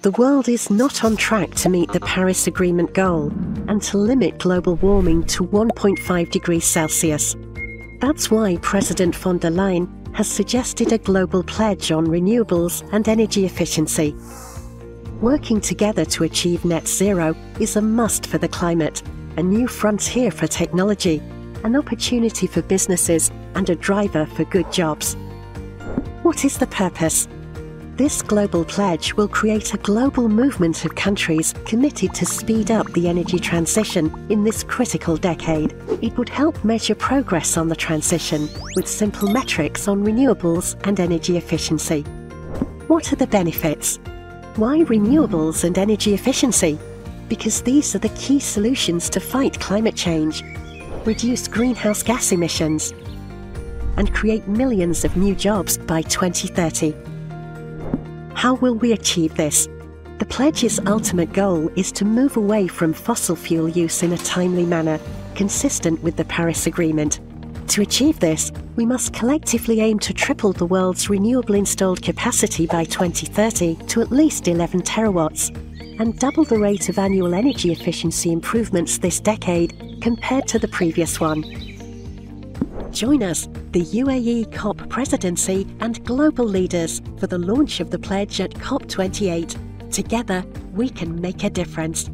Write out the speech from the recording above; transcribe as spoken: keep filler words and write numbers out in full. The world is not on track to meet the Paris Agreement goal and to limit global warming to one point five degrees Celsius. That's why President von der Leyen has suggested a global pledge on renewables and energy efficiency. Working together to achieve net zero is a must for the climate, a new frontier for technology, an opportunity for businesses and a driver for good jobs. What is the purpose? This global pledge will create a global movement of countries committed to speed up the energy transition in this critical decade. It would help measure progress on the transition with simple metrics on renewables and energy efficiency. What are the benefits? Why renewables and energy efficiency? Because these are the key solutions to fight climate change, reduce greenhouse gas emissions, and create millions of new jobs by twenty thirty. How will we achieve this? The pledge's ultimate goal is to move away from fossil fuel use in a timely manner, consistent with the Paris Agreement. To achieve this, we must collectively aim to triple the world's renewable installed capacity by twenty thirty to at least eleven terawatts, and double the rate of annual energy efficiency improvements this decade compared to the previous one. Join us, the U A E COP presidency and global leaders, for the launch of the pledge at COP twenty-eight. Together, we can make a difference.